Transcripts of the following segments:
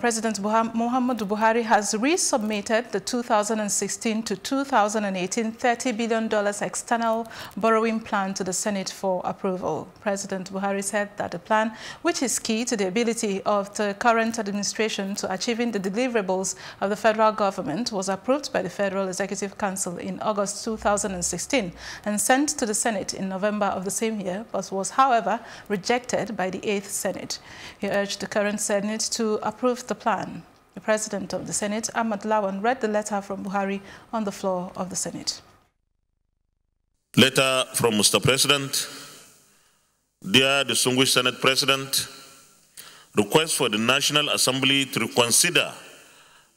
President Muhammadu Buhari has resubmitted the 2016 to 2018 $30 billion external borrowing plan to the Senate for approval. President Buhari said that the plan, which is key to the ability of the current administration to achieving the deliverables of the federal government, was approved by the Federal Executive Council in August 2016 and sent to the Senate in November of the same year, but was, however, rejected by the 8th Senate. He urged the current Senate to approve the plan. The President of the Senate, Ahmad Lawan, read the letter from Buhari on the floor of the Senate. Letter from Mr. President. Dear distinguished Senate President, request for the National Assembly to reconsider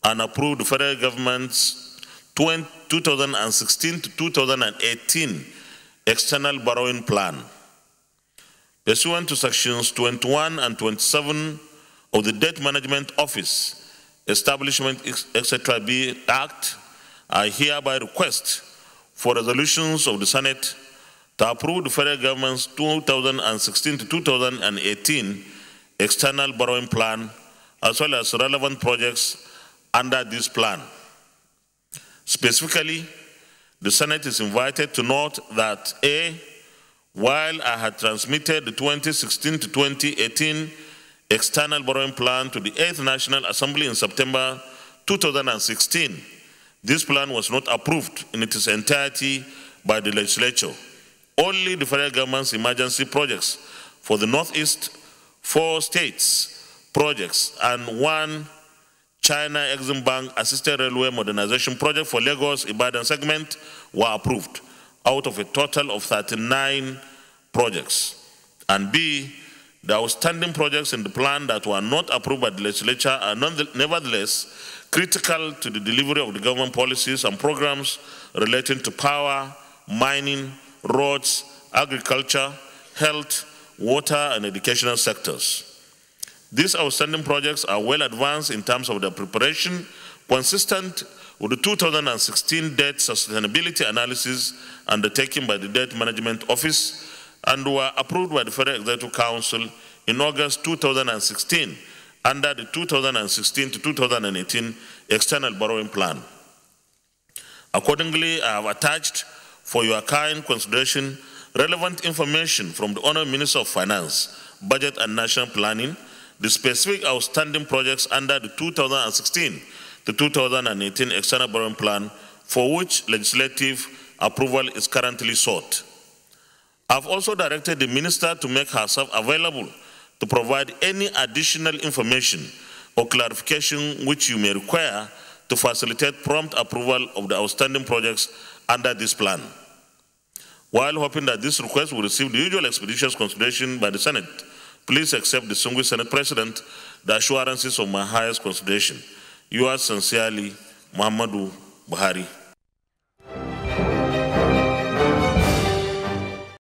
and approve the federal government's 2016 to 2018 external borrowing plan. Pursuant to sections 21 and 27 of the Debt Management Office Establishment, etc. B Act, I hereby request for resolutions of the Senate to approve the federal government's 2016 to 2018 external borrowing plan, as well as relevant projects under this plan. Specifically, the Senate is invited to note that A, while I had transmitted the 2016 to 2018 external borrowing plan to the 8th National Assembly in September 2016. This plan was not approved in its entirety by the legislature. Only the federal government's emergency projects for the Northeast, 4 states projects, and 1 China Exim Bank assisted railway modernization project for Lagos-Ibadan segment were approved out of a total of 39 projects. And B, the outstanding projects in the plan that were not approved by the legislature are nevertheless critical to the delivery of the government policies and programs relating to power, mining, roads, agriculture, health, water, and educational sectors. These outstanding projects are well advanced in terms of their preparation, consistent with the 2016 debt sustainability analysis undertaken by the Debt Management Office, and were approved by the Federal Executive Council in August 2016 under the 2016 to 2018 external borrowing plan. Accordingly, I have attached for your kind consideration relevant information from the Honourable Minister of Finance, Budget and National Planning, the specific outstanding projects under the 2016 to 2018 external borrowing plan for which legislative approval is currently sought. I've also directed the minister to make herself available to provide any additional information or clarification which you may require to facilitate prompt approval of the outstanding projects under this plan. While hoping that this request will receive the usual expeditious consideration by the Senate, please accept, distinguished Senate President, the assurances of my highest consideration. Yours sincerely, Muhammadu Buhari.